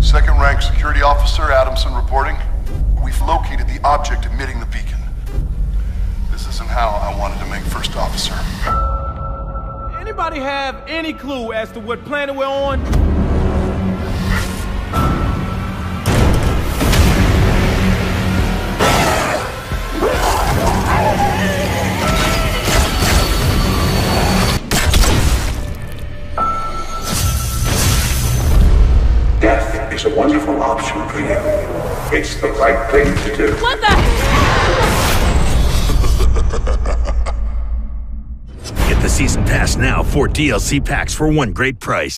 Second-rank security officer Adamson reporting. We've located the object emitting the beacon. This isn't how I wanted to make first officer. Anybody have any clue as to what planet we're on? Death is a wonderful option for you. It's the right thing to do. What the hell? Get the season pass now, 4 DLC packs for one great price.